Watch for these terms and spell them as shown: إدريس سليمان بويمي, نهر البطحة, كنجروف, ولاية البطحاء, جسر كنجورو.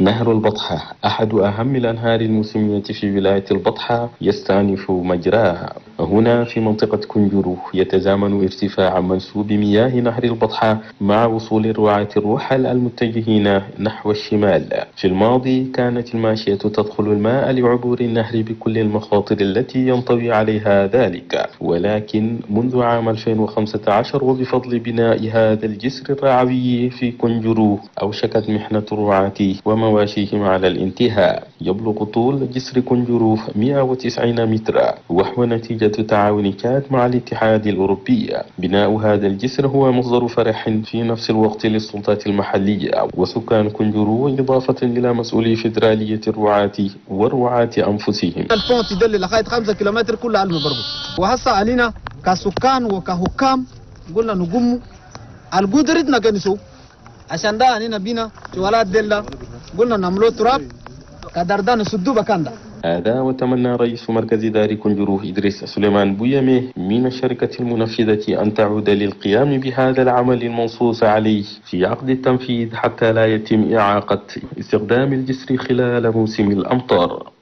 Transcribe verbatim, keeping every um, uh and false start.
نهر البطحة أحد أهم الأنهار المسمية في ولاية البطحة يستأنف مجراها. هنا في منطقة كنجروف يتزامن ارتفاع منسوب مياه نهر البطحة مع وصول الرعاة الرحل المتجهين نحو الشمال. في الماضي كانت الماشية تدخل الماء لعبور النهر بكل المخاطر التي ينطوي عليها ذلك، ولكن منذ عام ألفين وخمسة عشر وبفضل بناء هذا الجسر الرعوي في كنجروف أوشكت محنة الرعاة ومواشيهم على الانتهاء. يبلغ طول جسر كنجروف مئة وتسعين مترا، وهو نتيجة تعاون كاد مع الاتحاد الأوروبي. بناء هذا الجسر هو مصدر فرح في نفس الوقت للسلطات المحلية وسكان كنجورو، إضافة إلى مسؤولي فدرالية الرعاة والرعاة أنفسهم. الفون تدل لغاية خمسة كيلومتر كلها علم بربط، وهسا علينا كسكان وكحكام قلنا نقوم القدرتنا كنسو عشان ده علينا بينا جوالات دلة قلنا نعملو تراب كدردان نسدو بكندا. هذا وتمنى رئيس مركز دار كنجروف إدريس سليمان بويمي من الشركة المنفذة أن تعود للقيام بهذا العمل المنصوص عليه في عقد التنفيذ حتى لا يتم إعاقة استخدام الجسر خلال موسم الأمطار.